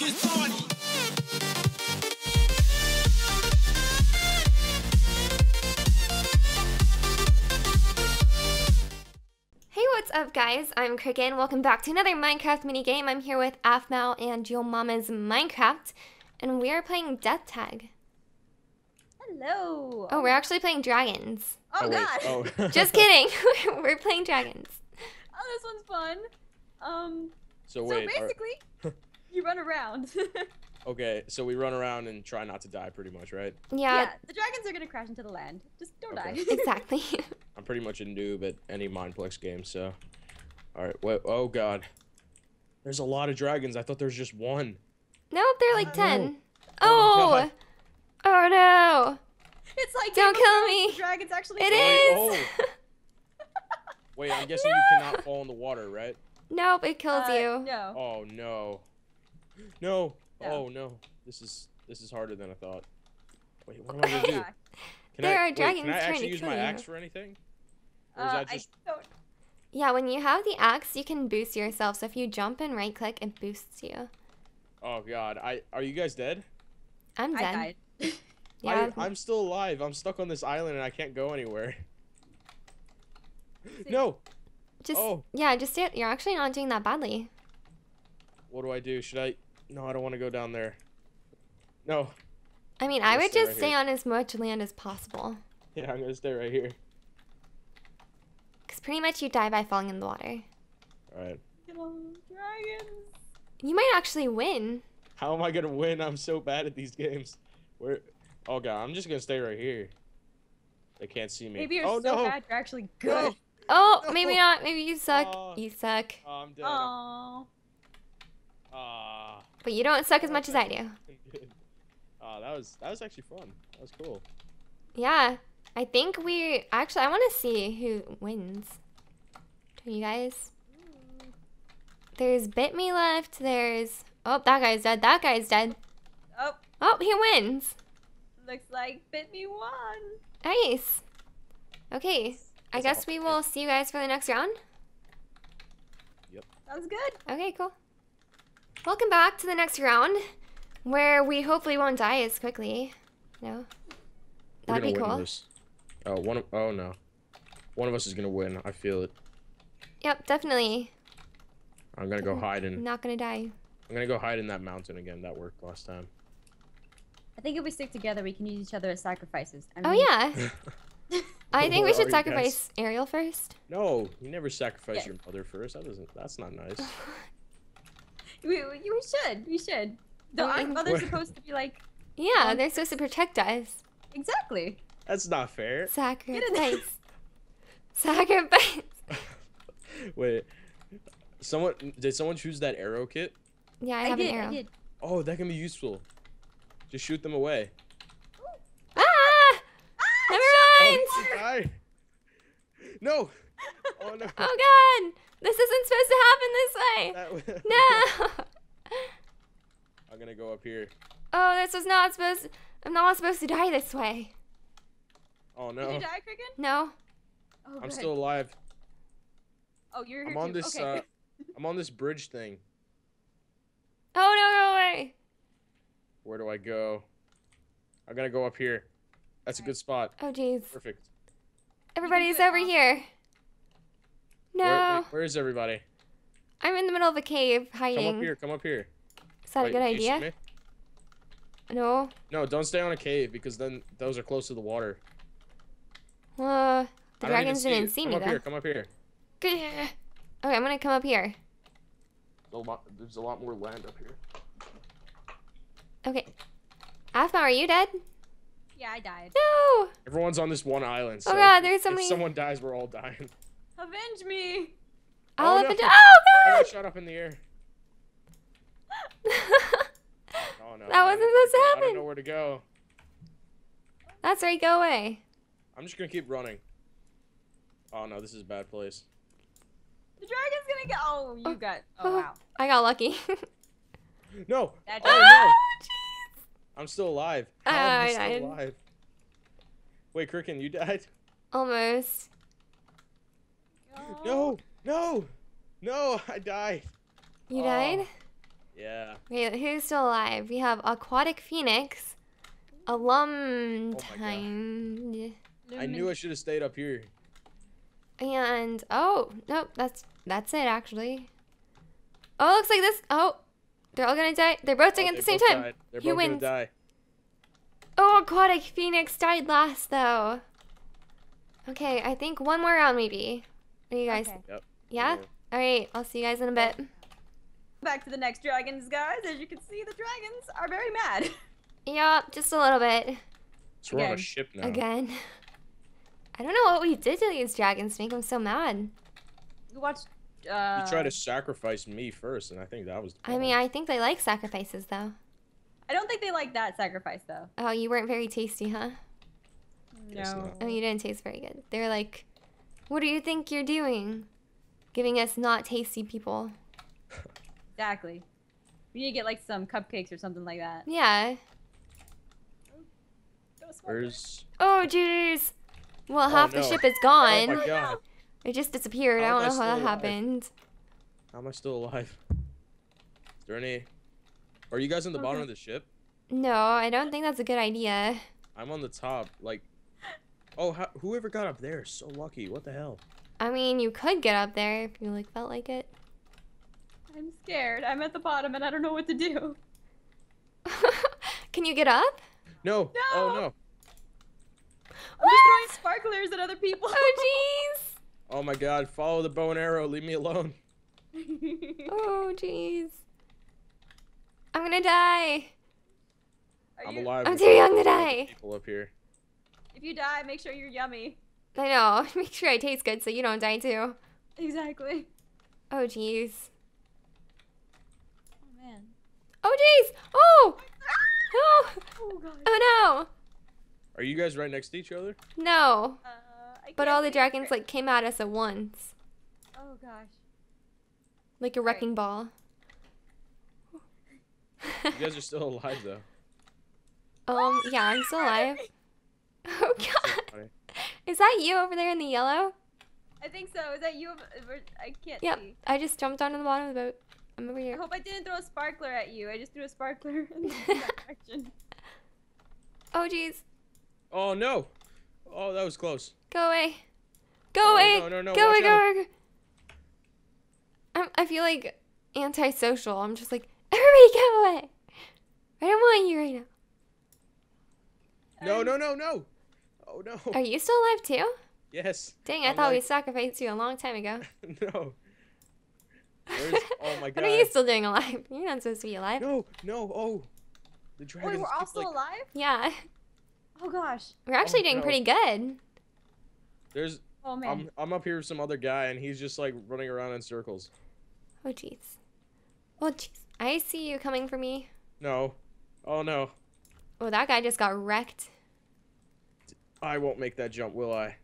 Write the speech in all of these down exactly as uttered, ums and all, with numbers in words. this party. Hey, what's up guys? I'm Kricken. Welcome back to another Minecraft minigame. I'm here with Aphmau and yomamasminecraft, and we are playing Death Tag. Hello. Oh, we're actually playing dragons. Oh, oh god. Oh. Just kidding. We're playing dragons. Oh, this one's fun. Um So, wait, so basically, are... you run around. Okay, so we run around and try not to die pretty much, right? Yeah. Yeah, the dragons are going to crash into the land. Just don't okay. die. Exactly. I'm pretty much a noob at any Mineplex game, so... Alright, wait, oh god. There's a lot of dragons. I thought there was just one. Nope, there are like ten. Oh! Oh, oh no! It's like... Don't kill me! Dragons actually it is! Oh. Wait, I'm guessing no. you cannot fall in the water, right? Nope, it kills uh, you. No. Oh no. No. no. Oh no. This is this is harder than I thought. Wait, what am I gonna do? Can there I, are dragons wait, can I trying actually to use kill my you. axe for anything? Or is uh, that just... I don't... Yeah, when you have the axe, you can boost yourself. So if you jump and right click, it boosts you. Oh god, I are you guys dead? I'm dead. I died. Yeah. I, I'm still alive. I'm stuck on this island and I can't go anywhere. See? No. Just oh. yeah, just stay, you're actually not doing that badly. What do I do? Should I? No, I don't want to go down there. No. I mean, I would stay just right stay here. on as much land as possible. Yeah, I'm gonna stay right here. Cause pretty much you die by falling in the water. All right. Dragons. You might actually win. How am I gonna win? I'm so bad at these games. Where? Oh god, I'm just gonna stay right here. They can't see me. Maybe you're oh, so no. bad you're actually good. No. Oh, no. Maybe not. Maybe you suck. Uh, you suck. Oh, I'm dead. Aww. Uh, but you don't suck as much as I do. Uh, that was that was actually fun. That was cool. Yeah. I think we... Actually, I want to see who wins. You guys? There's BitMe left. There's... Oh, that guy's dead. That guy's dead. Oh. Oh, he wins. Looks like BitMe won. Nice. Okay. I guess we will see you guys for the next round. Yep. Sounds good. Okay, cool. Welcome back to the next round, where we hopefully won't die as quickly. No. That'd be cool. Oh, one of, oh no. One of us is gonna win. I feel it. Yep, definitely. I'm gonna go hide in. Not gonna die. I'm gonna go hide in that mountain again. That worked last time. I think if we stick together, we can use each other as sacrifices. I mean... Oh yeah. I think we should sacrifice Ariel first. No, you never sacrifice yeah. your mother first. That doesn't. That's not nice. we, we should. We should. The our mother's supposed to be like. Yeah, um, they're supposed to protect us. Exactly. That's not fair. Sacrifice. Sacrifice. Wait. Someone did someone choose that arrow kit? Yeah, I, I have did, an arrow. I did. Oh, that can be useful. Just shoot them away. Oh, no! Oh no! Oh god! This isn't supposed to happen this way. No! I'm gonna go up here. Oh, this was not supposed. To... I'm not supposed to die this way. Oh no! Did you die, Kricken? No. Oh, I'm good. still alive. Oh, you're. Here I'm on too. this. Okay. Uh, I'm on this bridge thing. Oh no! Go away. Where do I go? I'm gonna go up here. That's a good spot. Oh jeez. Perfect. Everybody's over here. No. Where, where is everybody? I'm in the middle of a cave hiding. Come up here. Come up here. Is that Wait, a good idea? No. No, don't stay on a cave because then those are close to the water. Uh, the dragons didn't see, see me though. Come up here. Come up here. Okay, I'm gonna come up here. There's a lot more land up here. Okay. Aphmau, are you dead? Yeah, I died. No! Everyone's on this one island, so oh god, there's somebody... if someone dies, we're all dying. Avenge me! I'll oh, no. avenge- Oh god! I got shot up in the air. Oh, no, that I wasn't supposed to happen. I don't know where to go. That's right, go away. I'm just gonna keep running. Oh no, this is a bad place. The dragon's gonna get- Oh, you oh. got- Oh, oh wow. I got lucky. No! That oh no! I'm still alive. How am I still died. alive? Wait, Kricken, you died? Almost. No, no, no! I died. You oh. died? Yeah. Hey, who's still alive? We have Aquatic Phoenix. Alum time. Oh, I knew I should have stayed up here. And oh nope, that's that's it actually. Oh, it looks like this. Oh, they're all gonna die. They're both dying oh, at the same time. They're both gonna die. Oh, Aquatic Phoenix died last though. Okay, I think one more round maybe. Are you guys? Okay. Yep. Yeah. Cool. All right. I'll see you guys in a bit. Back to the next dragons, guys. As you can see, the dragons are very mad. Yeah, just a little bit. So we're on a ship now. Again. I don't know what we did to these dragons to make them so mad. You watched, uh... You tried to sacrifice me first, and I think that was... The I mean, I think they like sacrifices, though. I don't think they like that sacrifice, though. Oh, you weren't very tasty, huh? No. Oh, you didn't taste very good. They're like, what do you think you're doing? Giving us not tasty people. Exactly. We need to get, like, some cupcakes or something like that. Yeah. Where's... Oh, jeez! Well, half oh, no. the ship is gone. Oh my God. It just disappeared. How I don't know how that alive? happened. How am I still alive? Is there any... Are you guys on the okay. bottom of the ship? No, I don't think that's a good idea. I'm on the top. Like, oh, how... whoever got up there is so lucky. What the hell? I mean, you could get up there if you like felt like it. I'm scared. I'm at the bottom and I don't know what to do. Can you get up? No. no. Oh, no. I'm just throwing sparklers at other people. Oh, jeez. Oh, my God. Follow the bow and arrow. Leave me alone. Oh, jeez. I'm going to die. Are I'm you... alive. I'm too young to die. People up here. If you die, make sure you're yummy. I know. Make sure I taste good so you don't die, too. Exactly. Oh, jeez. Oh, man. Oh, jeez. Oh. Oh. Oh, God. Oh, no. Are you guys right next to each other? No. Uh, I but all the dragons it. like came at us at once. Oh gosh. Like a wrecking right. ball. You guys are still alive though. Um. Yeah, I'm still alive. Oh God. Is that you over there in the yellow? I think so. Is that you? I can't yep. see. Yep. I just jumped onto the bottom of the boat. I'm over here. I hope I didn't throw a sparkler at you. I just threw a sparkler in that direction. Oh geez. Oh no! Oh, that was close. Go away! Go oh, away! No, no, no. Go Watch away! Out. Go away! I'm, I feel like antisocial. I'm just like, everybody go away! I don't want you right now. No, no, no, no! Oh no! Are you still alive too? Yes. Dang, I I'm thought like... we sacrificed you a long time ago. No. Where's... Oh my God! What are you still doing alive? You're not supposed to be alive. No, no, oh! The dragons. Wait, we're all still like... alive? Yeah. Oh gosh, we're actually oh, doing no. pretty good. There's, oh man, I'm, I'm up here with some other guy, and he's just like running around in circles. Oh jeez, oh jeez, I see you coming for me. No, oh no. Oh, that guy just got wrecked. I won't make that jump, will I?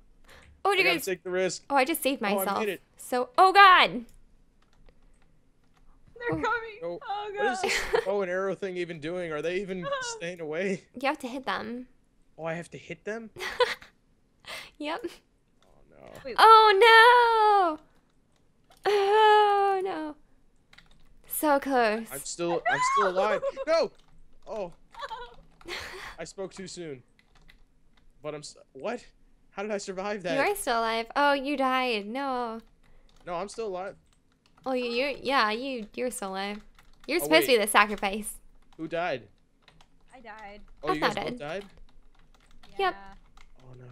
Oh, you guys take the risk. Oh, I just saved myself. Oh, I made it. So, oh God. They're oh. coming. Oh, oh God. What is this bow and arrow thing even doing? Are they even staying away? You have to hit them. Oh, I have to hit them? Yep. Oh, no. Wait, oh, no! Oh, no. So close. I'm still no! I'm still alive. No! Oh. I spoke too soon. But I'm... What? How did I survive that? You are still alive. Oh, you died. No. No, I'm still alive. Oh, you... you yeah, you, you're still alive. You're oh, supposed wait. to be the sacrifice. Who died? I died. Oh, I'm you guys dead. both died? Yep. Oh no.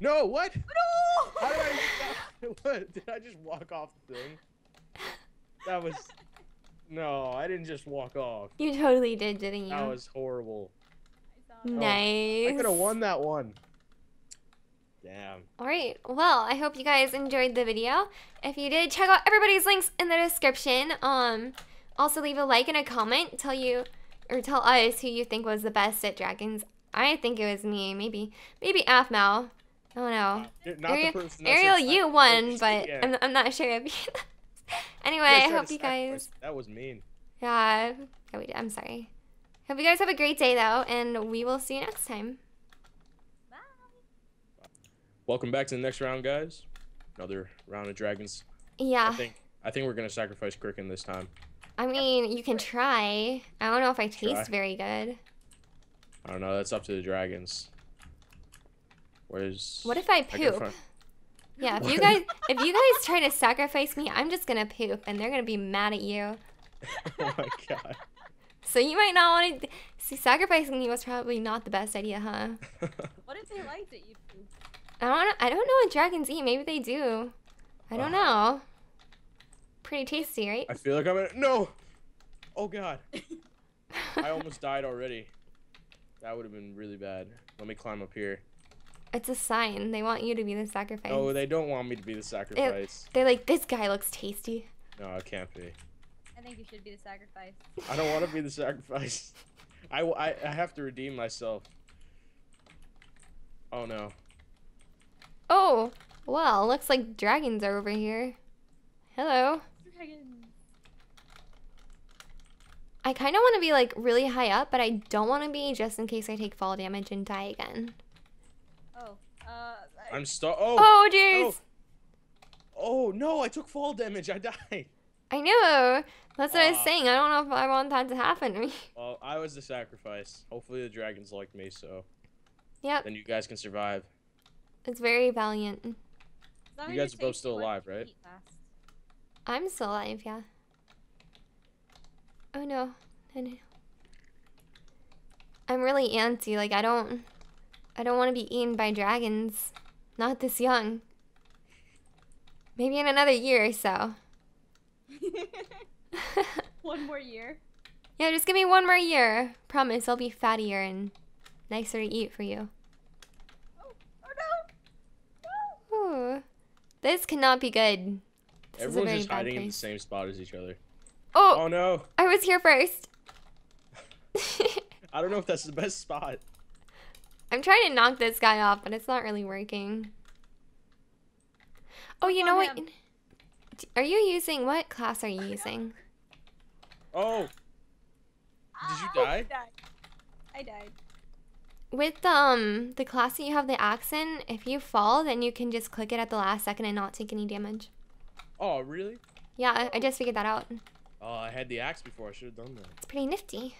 No, what? No! How did I what? Did I just walk off the thing? That was No, I didn't just walk off. You totally did, didn't you? That was horrible. Nice. Oh, I could have won that one. Damn. Alright, well, I hope you guys enjoyed the video. If you did, check out everybody's links in the description. Um also leave a like and a comment. Tell you or tell us who you think was the best at dragons. I think it was me, maybe, maybe Aphmau. I don't know. Not, not Ariel, the person Ariel you won, but yeah. I'm, I'm not sure if you... Anyway, I hope you guys... That was mean. Yeah, yeah, we did. I'm sorry. Hope you guys have a great day, though, and we will see you next time. Bye. Welcome back to the next round, guys. Another round of dragons. Yeah. I think, I think we're going to sacrifice Kricken this time. I mean, you can try. I don't know if I taste try. very good. I don't know. That's up to the dragons. Where's... What if I poop? I yeah, if what? you guys if you guys try to sacrifice me, I'm just going to poop, and they're going to be mad at you. Oh, my God. So you might not want to... See, sacrificing me was probably not the best idea, huh? What if they liked it? You pooped? I don't, I don't know what dragons eat. Maybe they do. I don't uh. know. Pretty tasty, right? I feel like I'm gonna... No! Oh, God. I almost died already. That would have been really bad. Let me climb up here. It's a sign. They want you to be the sacrifice. Oh, they don't want me to be the sacrifice. It, they're like, this guy looks tasty. No, it can't be. I think you should be the sacrifice. I don't want to be the sacrifice. I, I, I have to redeem myself. Oh, no. Oh, well, looks like dragons are over here. Hello. Dragon. I kind of want to be, like, really high up, but I don't want to be just in case I take fall damage and die again. Oh, uh... I... I'm stuck. Oh! Oh, jeez! Oh. oh, no, I took fall damage. I died. I know. That's what uh, I was saying. I don't know if I want that to happen to me. Well, I was the sacrifice. Hopefully the dragons like me, so... Yep. Then you guys can survive. It's very valiant. You guys are both still alive, right? I'm still alive, yeah. Oh, no. No, no. I'm really antsy. Like, I don't... I don't want to be eaten by dragons. Not this young. Maybe in another year or so. One more year? Yeah, just give me one more year. Promise, I'll be fattier and nicer to eat for you. Oh, oh no! No! Ooh. This cannot be good. This Everyone's just hiding place. in the same spot as each other. Oh! Oh no! I was here first! I don't know if that's the best spot. I'm trying to knock this guy off, but it's not really working. Oh, you oh, know man. what? Are you using... What class are you using? Oh! Did you oh, die? I died. I died. With um the class that you have the axe in, if you fall, then you can just click it at the last second and not take any damage. Oh, really? Yeah, I, I just figured that out. Oh, uh, I had the axe before. I should have done that. It's pretty nifty.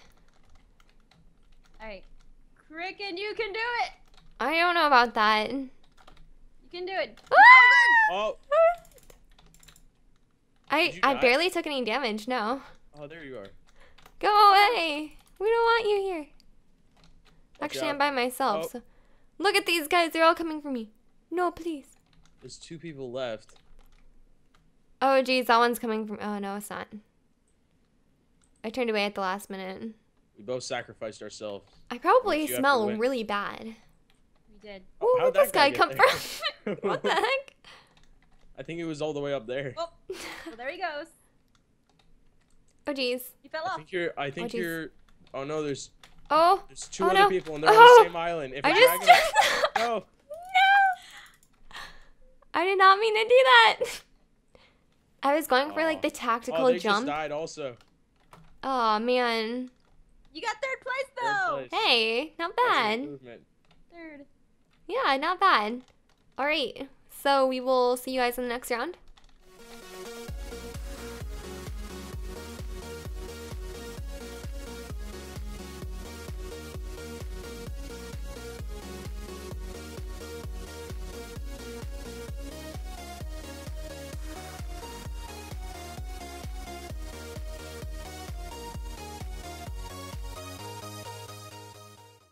Alright. Kricken, you can do it! I don't know about that. You can do it. Ah! Oh! I, I barely took any damage, no. Oh, there you are. Go away! We don't want you here. Actually, I'm by myself. Oh. So. Look at these guys. They're all coming for me. No, please. There's two people left. Oh, geez, that one's coming from... Oh, no, it's not. I turned away at the last minute. We both sacrificed ourselves. I probably smell really bad. We did. Oh, where did this guy come from? What the heck? I think it was all the way up there. Oh, well, there he goes. Oh, geez. You fell off. I think you're... I think oh, you're... Oh, no, there's... Oh. There's two oh, other no. people, and they're oh. on the same island. If I just... Dragon... no. No. I did not mean to do that. I was going for oh. like the tactical oh, they jump. Just died also. Oh man. You got third place though. Third place. Hey, not bad. Third. Yeah, not bad. All right. So we will see you guys in the next round.